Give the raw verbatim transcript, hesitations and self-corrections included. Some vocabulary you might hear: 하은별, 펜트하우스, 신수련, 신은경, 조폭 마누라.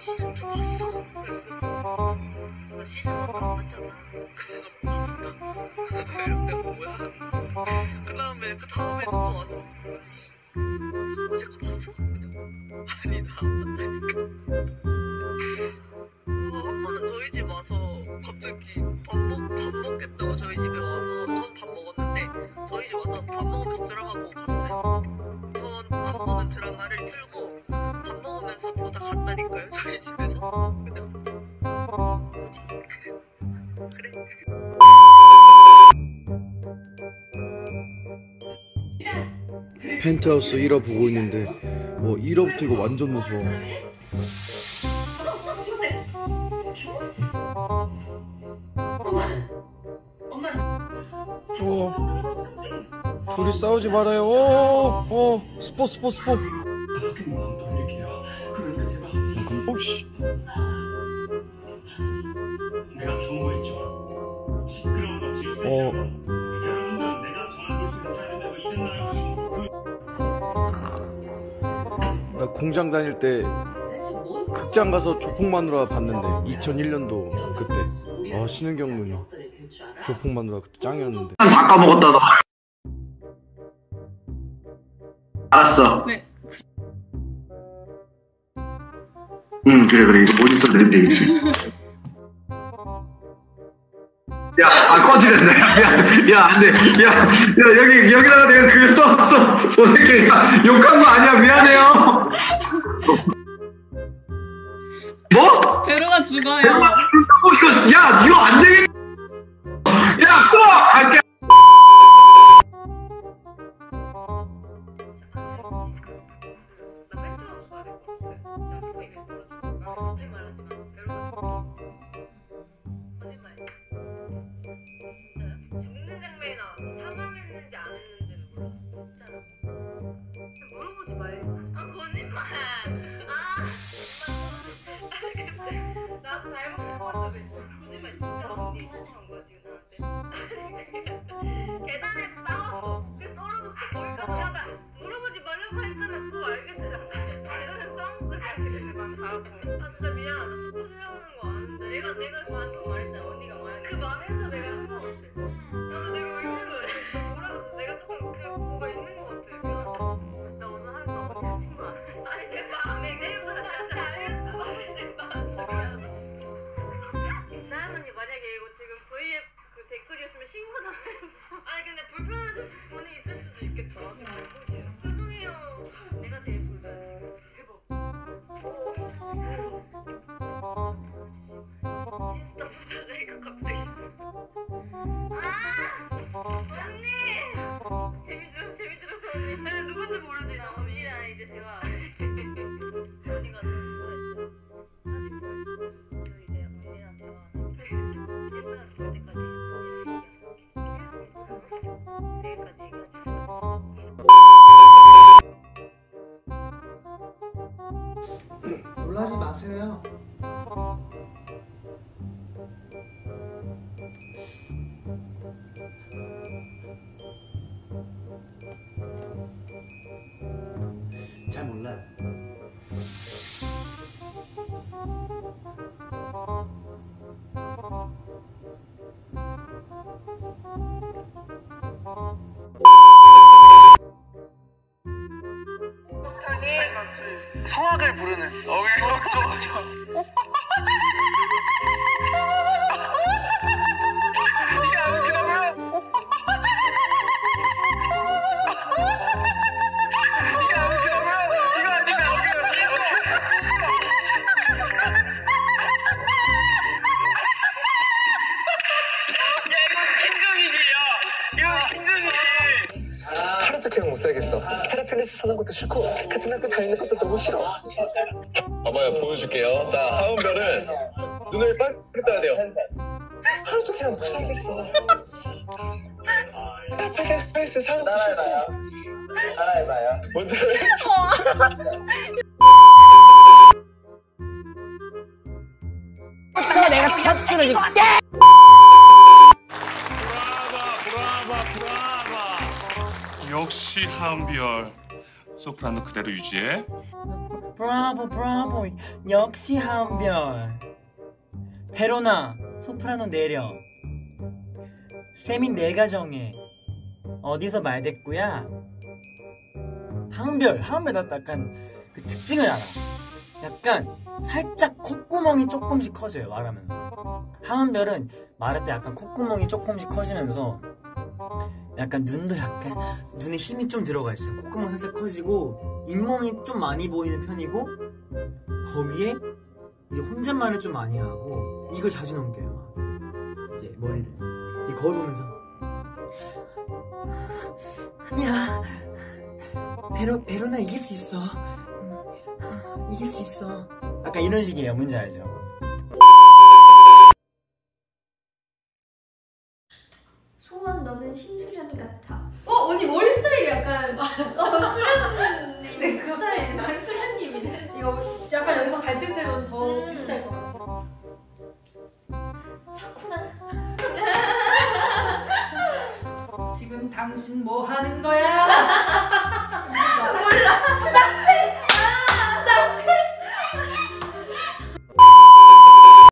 시선 좀 있어. 그랬어. 나 시선 한 번 봤잖아. 이랬는데 뭐야? 그 다음에 그 다음에 또 와서 어제 거 봤어? 아니 나 안 봤다니까. 어, 한 번은 저희 집 와서 갑자기 밥 먹 밥 먹겠다고 저희 집에 와서 전 밥 먹었는데 저희 집 와서 밥 먹으면서 드라마 보고 갔어요. 전 밥 보는 드라마를 틀고 밥 먹으면서 보다 갔다니까요 저희 집에서. 그냥 뭐지? 그래. 펜트하우스 일 화 보고 있는데 뭐 일 화부터 이거 완전 무서워. 엄마는? 엄마는? 둘이 싸우지 말아요. 어, 어, 스포 스포 스포. 그러니까 제발. 오씨. 내가 경고했죠. 시끄러운 거 지을 수 있냐고. 여러분들은 내가 정한 기술을 살린다고 잊었나요? 나 공장 다닐 때 극장 가서 조폭 마누라 봤는데 이천일 년도 그때. 아 신은경 누나 조폭 마누라 그때 짱이었는데. 다 까먹었다 너. 알았어. 네. 응 그래 그래 이거 모니터 내면 되겠지. 야 아 꺼지겠네. 야야 안돼. 야야 여기 여기다가 내가 글 써서 보낼게. 욕한 거 아니야 미안해요. 뭐? 베로가 죽어요. 베로가 죽는다고 이거 야 이거 안 되겠. 야 또 갈게. 놀라지 마세요. 잘 몰라요. 성악을 부르는 못살겠어. 테라필리스 사는 것도 싫고 같은 학교 다니는 것도 너무 싫어. 봐봐요 보여줄게요. 자 하은별은 눈을 빨리 떠야 돼요. 하루 종일 못 살겠어. 테라필리스 스페이스 사는 것도 싫고. 따라해봐요. 따라해봐요. 먼저 그거 내가 박수를 줄게. 역시 하은별 소프라노 그대로 유지해. 브라보 브라보 역시 한별 페로나 소프라노 내려 쌤인 내가 정해 어디서 말댔구야 한별 한별 나도 약간 그 특징을 알아 약간 살짝 콧구멍이 조금씩 커져요 말하면서 한별은 말할 때 약간 콧구멍이 조금씩 커지면서 약간 눈도 약간 눈에 힘이 좀 들어가 있어요 콧구멍 살짝 커지고 잇몸이 좀 많이 보이는 편이고 거기에 이제 혼잣말을 좀 많이 하고 이걸 자주 넘겨요 이제 머리를 이제 거울 보면서 아니야 베로, 베로나 이길 수 있어 이길 수 있어 약간 이런 식이에요 뭔지 알죠? 소원 너는 신수련 같아 어? 언니 머리 스타일이 약간 어, 수련님 네, 그 스타일 난 수련님이네 이거 약간 여기서 발색되면 더 음. 비슷할 것 같아 사쿠나 지금 당신 뭐 하는 거야?